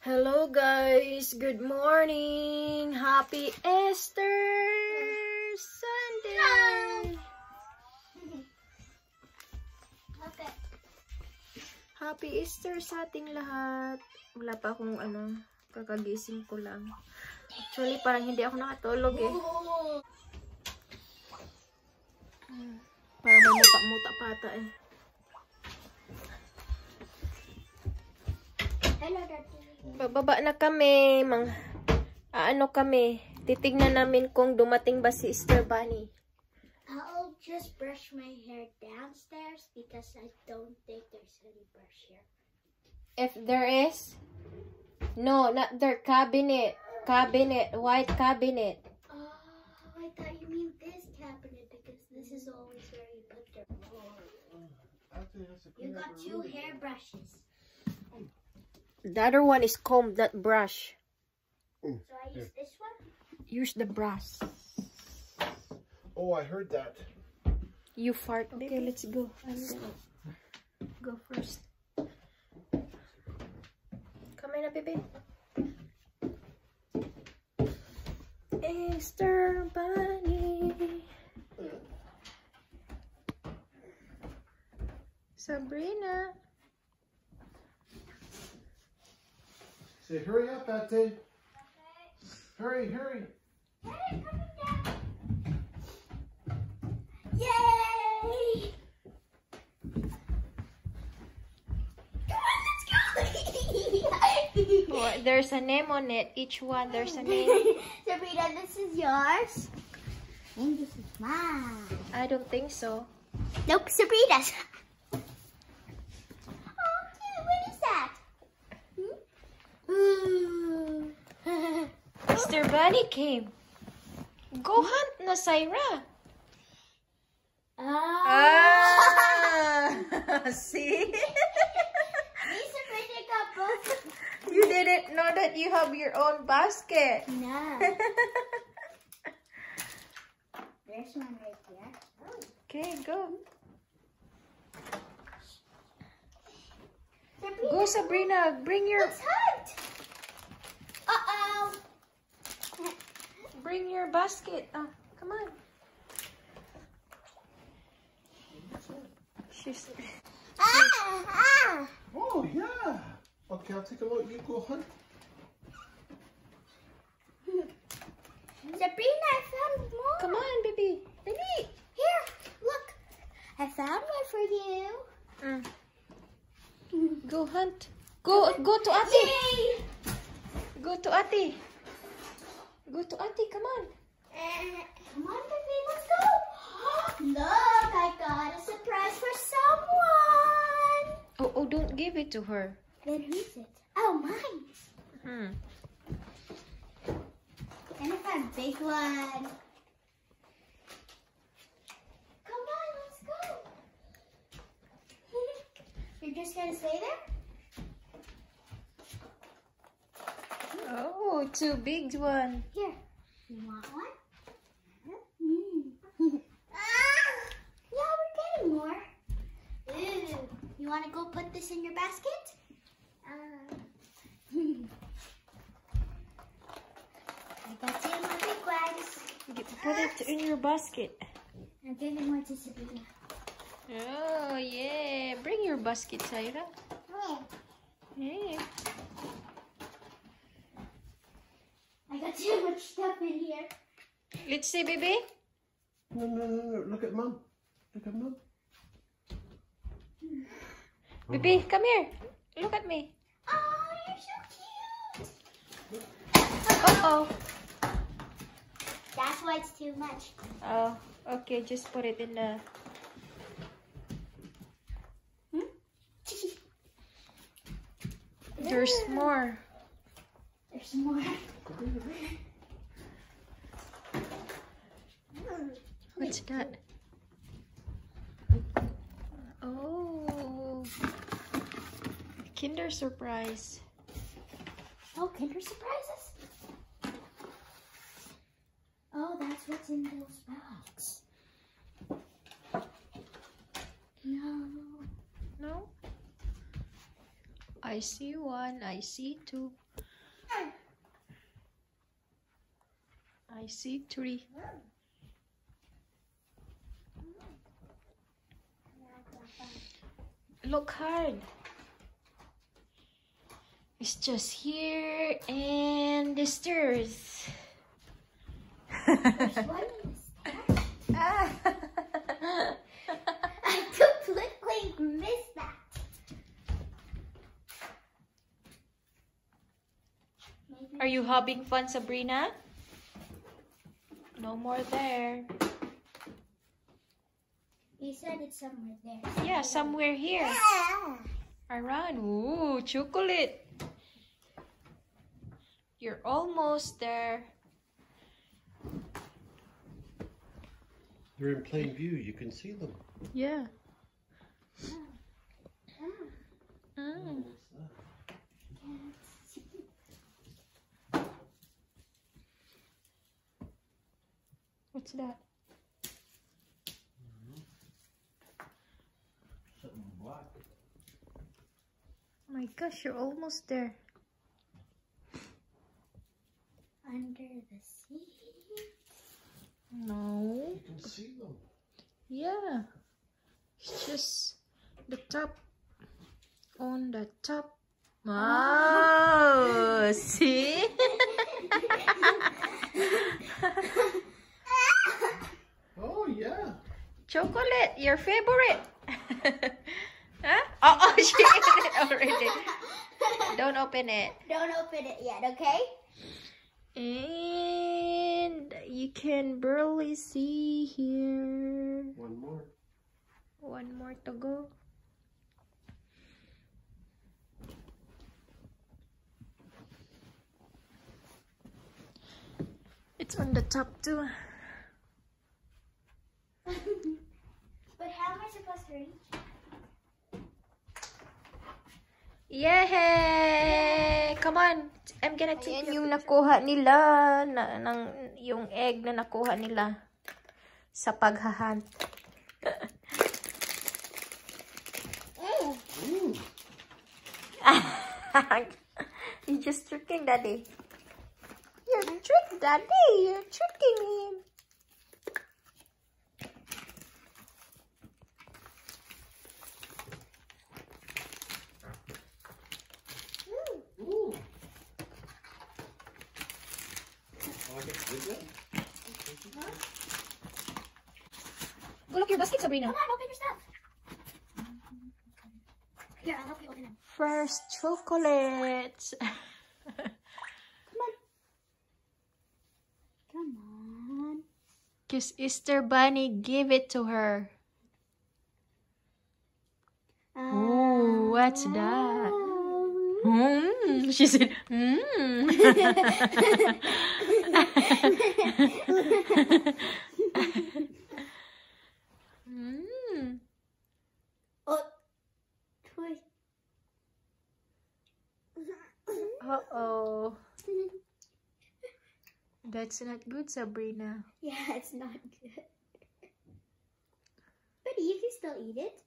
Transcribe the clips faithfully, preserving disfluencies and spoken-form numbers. Hello guys, good morning. Happy Easter Sunday. Okay. Happy Easter sa ating lahat. Wala pa akong ano, kakagising ko lang. Actually, parang hindi ako nakatulog eh. Parang may muta-muta pata eh. Hello, Daddy. Bababa na kami, mang ano kami. Titignan namin kung dumating ba si Sister Bunny. I'll just brush my hair downstairs because I don't think there's any brush here. If there is, no, not their cabinet. Cabinet, white cabinet. Oh, I thought you mean this cabinet because this is always where you put your hair. You got two hair brushes. The other one is comb, not brush. Ooh, so I use yeah. this one? Use the brush. Oh, I heard that. You fart. Okay, baby. Let's go. Go first. Come in, baby. Easter Bunny. Sabrina. Say, hurry up, Ate. Okay. Hurry, hurry. Hey, coming down. Yay! Come on, let's go! Well, there's a name on it. Each one, there's a name. Sabrina, this is yours. And this is mine. I don't think so. Nope, Sabrina's. Mister Bunny came. Go hunt na, Syra. Ah. ah. See? You didn't know that you have your own basket. No. There's one right there. Oh. Okay, go. Sabrina. Go, Sabrina. Bring your... Let's hunt. Uh-oh. Bring your basket. Oh, come on. She's... Ah, oh, yeah. Okay, I'll take a look. You go hunt. Sabrina, I found more. Come on, baby. Baby, here. Look. I found one for you. Mm. Go hunt. Go, go to Ate. Yay. Go to Ate. Go to Auntie, come on. Uh, come on, baby, let's go. Look, I got a surprise for someone. Oh, oh, don't give it to her. Then who's it? Oh, mine. Hmm. And I found a big one. Come on, let's go. You're just going to stay there? Oh, two big one. Here, you want one? Mm. ah, yeah, we're getting more. Ooh, you want to go put this in your basket? Uh, I got two more big ones. You put ah. it in your basket. I'm giving one to Sabrina. Oh, yeah. Bring your basket, Syra. Oh. Yeah. I got too much stuff in here. Let's see, baby. No, no, no, no. Look at Mom. Look at Mom. Baby, come here. Look at me. Oh, you're so cute. Uh-oh. That's why it's too much. Oh, okay. Just put it in the... Hmm? There's more. There's more. What's that? Oh, Kinder Surprise. Oh, Kinder Surprises? Oh, that's what's in those bags. No. No? I see one, I see two, I see three. Look hard. It's just here and the stairs. Which one is that? I completely missed that. Are you having fun, Sabrina? No more there. You said it's somewhere there. Somewhere yeah, somewhere here. Yeah. Around. Ooh, chocolate. You're almost there. They're in plain view. You can see them. Yeah. Mm. Mm. What's that? Something black. My gosh, you're almost there. Under the seat? No. You can see them. Yeah. It's just the top. On the top. Wow. See? Oh, yeah. Chocolate, your favorite. Huh? Oh, oh, she ate it already. Don't open it. Don't open it yet, okay? And you can barely see here. One more. One more to go. It's on the top too. But how am I supposed to reach? Yay! Come on! I'm gonna take ayan, yung nakuha nila, na, ng, yung egg na nakuha nila sa paghahunt. Mm. Mm. You're just tricking Daddy. You're tricking Daddy! You're tricking him! Go look your basket, Sabrina. Come on, open your stuff. Here, I'll help you open them. First, chocolate. Come on. Come on. Because Easter Bunny gave it to her. Uh, oh, what's that? Mm, she said, mmm. Mm. Oh, toy. Uh-oh. That's not good, Sabrina. Yeah, it's not good. But you can still eat it.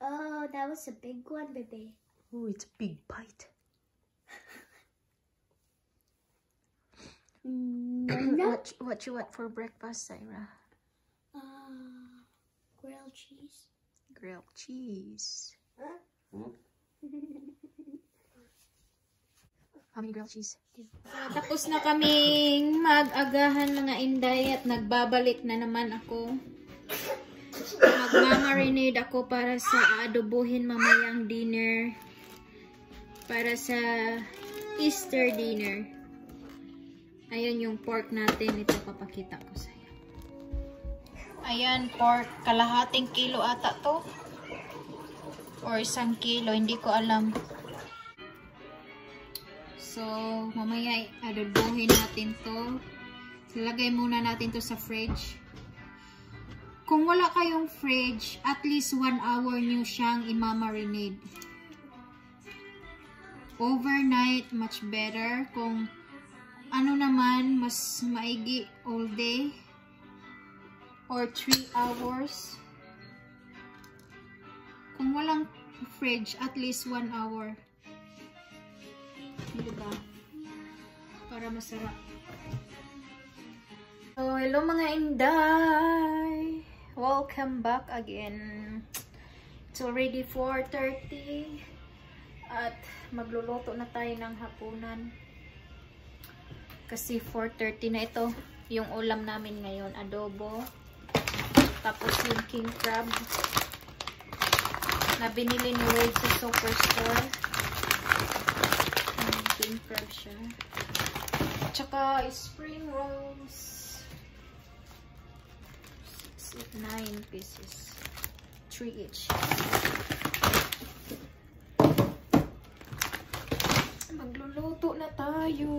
Oh, that was a big one, baby. Oh, it's a big bite. No. What, what you want for breakfast, Sarah? Uh, grilled cheese. Grilled cheese. Huh? Hmm? How many grilled cheese? So, tapos na kaming mag-agahan mga Inday at nagbabalik na naman ako. Magmamarinade ako para sa adobohin mamayang dinner. Para sa Easter dinner. Ayan yung pork natin. Ito papakita ko sa'yo. Ayan, pork. Kalahating kilo ata to. Or isang kilo. Hindi ko alam. So, mamaya adobohin natin to. Lalagay muna natin to sa fridge. Kung wala kayong fridge, at least one hour nyo siyang imamarinade. Overnight, much better. Kung ano naman, mas maigi all day or three hours. Kung walang fridge at least one hour. Diba? Para masarap. So, hello mga Inday! Welcome back again. It's already four thirty at magluluto na tayo ng hapunan. Kasi four thirty na ito. Yung ulam namin ngayon, adobo. Tapos yung king crab na binili ni Weld sa Superstore. Yung king crab siya. Tsaka spring rolls. six, eight, nine pieces. three each. Magluluto na tayo.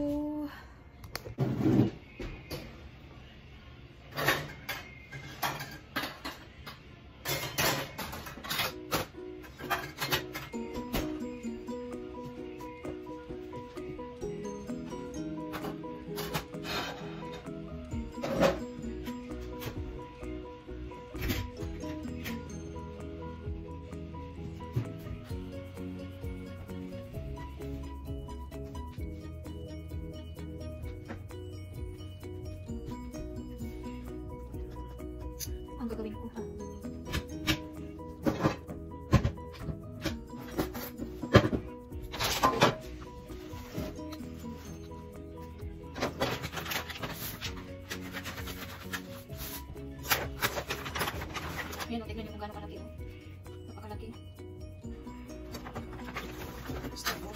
Gagawin ko ha. Ayan o, tignan niyo kung gano'ng kalaki o. Napakalaki. Gusto ko.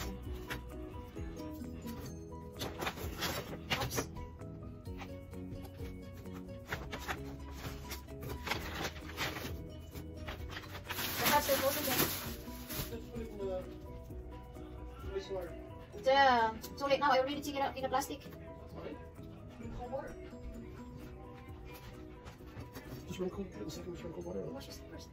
Yeah, it's too late now. I already took it out in the plastic. Sorry? Cold water. Just one cold water. The second one cold water. Wash this first.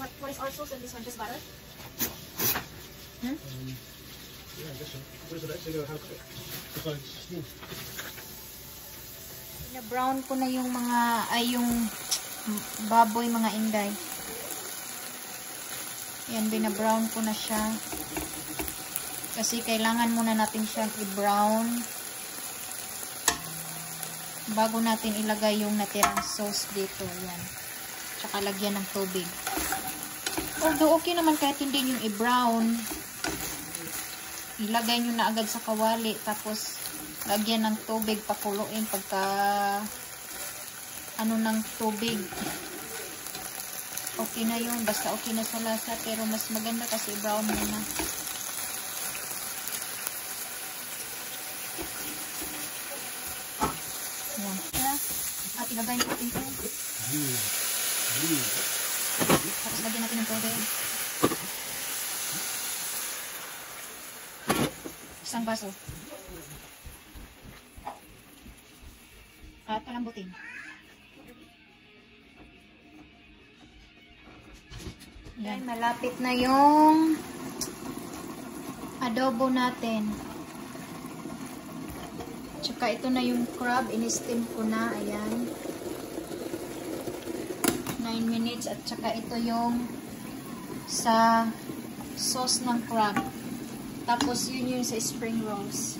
What, what is our sauce and this one? Just butter? Hmm? Um, yeah, I guess so. Where's it actually go? How quick? It's like smooth. Brown ko na yung mga ay yung baboy mga Inday. Yan, bina-brown ko na siya. Kasi kailangan muna natin siyang i-brown bago natin ilagay yung natirang sauce dito. Yan. Tsaka lagyan ng tubig. Although okay naman kahit hindi yung i-brown. Ilagay nyo na agad sa kawali tapos lagyan ng tubig, pakuluin pagka ano ng tubig. Okay na yun. Basta okay na sa lasa. Pero mas maganda kasi brown muna. Ayan. At ilagay natin ito. Tapos lagyan natin ng tubig. Isang baso. At palambutin. Yan, malapit na yung adobo natin. Tsaka ito na yung crab. In-steam ko na. Ayan. nine minutes. At tsaka ito yung sa sauce ng crab. Tapos yun yung sa spring rolls.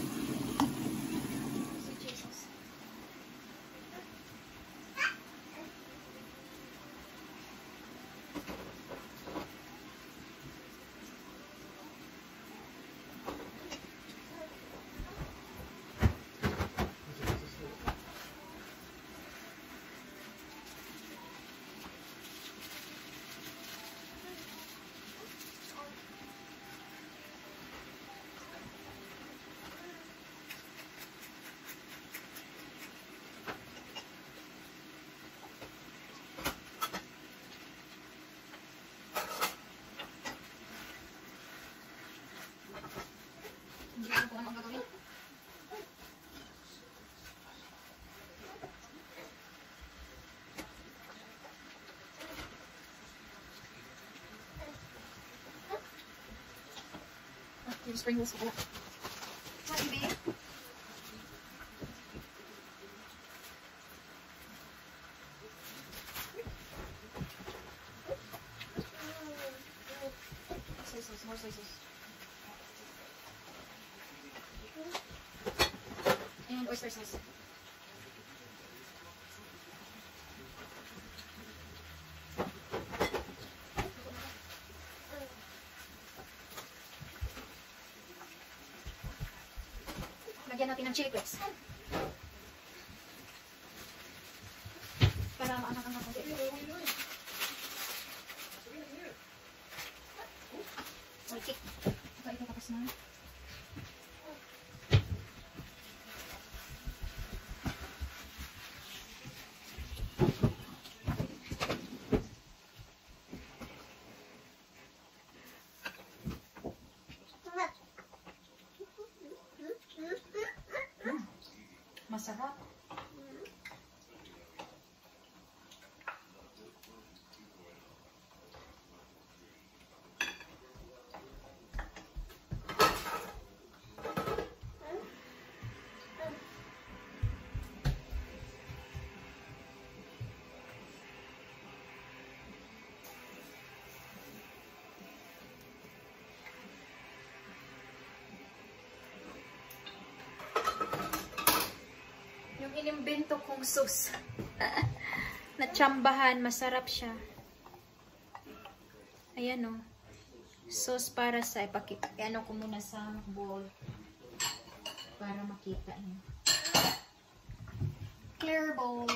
Just bring this one up. Hi, baby. first Christmas. Lagyan natin ng chili flakes. Para maangat-angat ng chili flakes. Oikik. Ito ito tapos na. Masarap. Inimbento kong sauce na tsambahan, masarap siya. Ayan o. Sauce para sa ipakita. Ayan o, ko muna sa bowl para makita niyo. Clear bowl.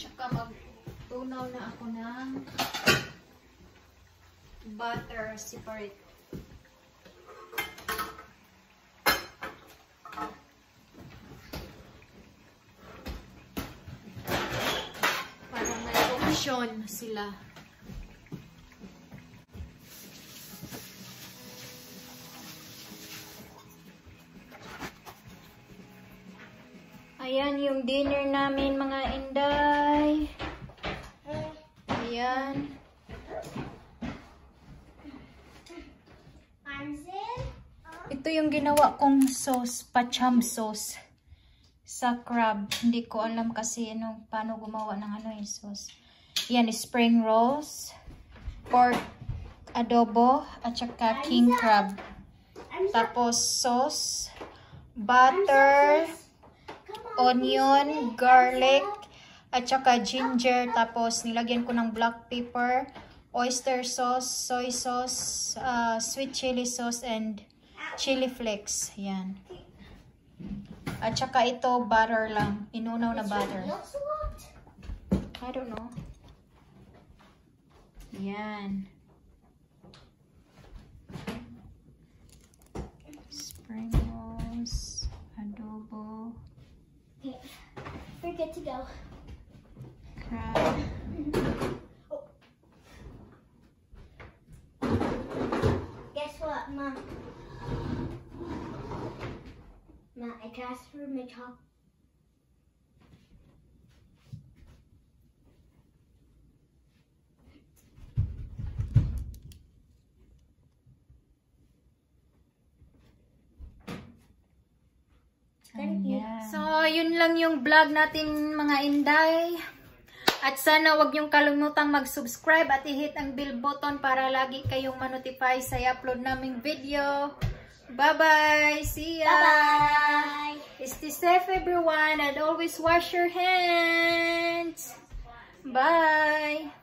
Tsaka mag-tunaw na ako ng butter separate. Parang nag-option sila. Ayan yung dinner namin mga Inday. Ayan. Ito yung ginawa kong sauce, pacham sauce sa crab. Hindi ko alam kasi ano, paano gumawa ng ano yung sauce. Yan, spring rolls, pork adobo, at saka king crab. Tapos sauce, butter, onion, garlic, at saka ginger. Tapos nilagyan ko ng black pepper, oyster sauce, soy sauce, uh, sweet chili sauce, and chili flakes. Yan. At saka ito, butter lang. Inunaw na butter. I don't know. Yan. Spring rolls, adobo. Okay, we're good to go. Crab. Oh. Guess what, Mom? Mom, I transferred my top. So, yun lang yung vlog natin mga Inday. At sana wag niyong kalimutang mag-subscribe at i-hit ang bell button para lagi kayong ma-notify sa i-upload naming video. Bye-bye! See ya! Bye-bye! Stay safe everyone and always wash your hands! Bye!